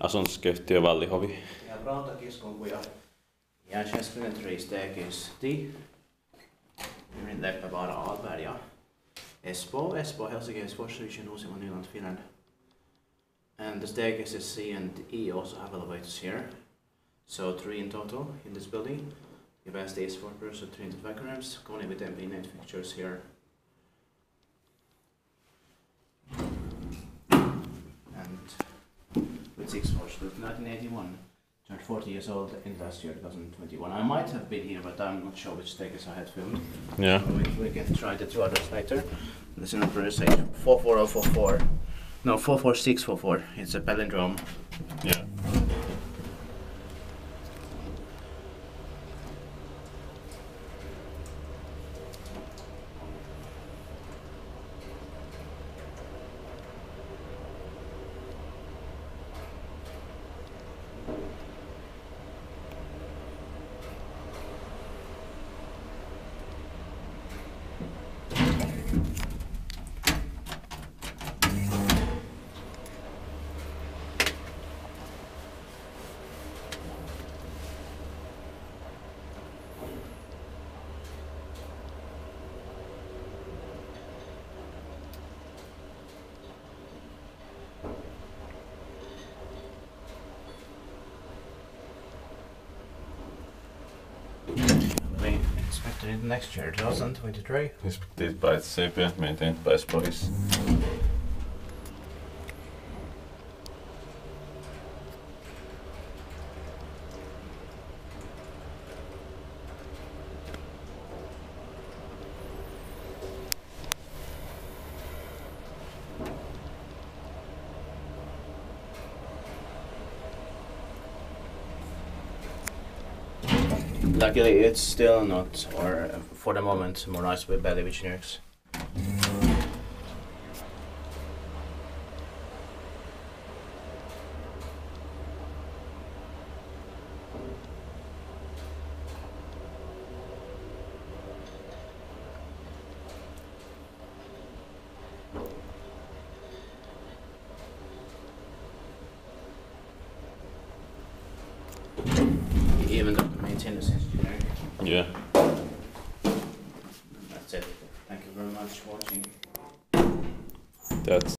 Asunsköhtiö, Vallihovi. Ja Rautakiskonkuja. Ja 63 stycken. Newland, Leppävaara, Aalberg ja Espoo, Helsinki, Esports Station, Uusimaa, Newland, Finland. And the staircases C and E also have elevators here. So 3 in total in this building. Capacity is 4 person, 3 into the vacuum rooms, connected with MP-Net fixtures here. And with 6 watched with 1981. Turned 40 years old in last year, 2021. I might have been here, but I'm not sure which staircase I had filmed. Yeah. We can try the 2 others later. This is an operator say 44044. No, 44644. It's a palindrome. Yeah. Expected in the next year, 2023. Inspected by the CP, maintained by police. Luckily, it's still not, or for the moment, more nice with belly with generics. Even though the maintenance is generic. Yeah. That's it. Thank you very much for watching. That's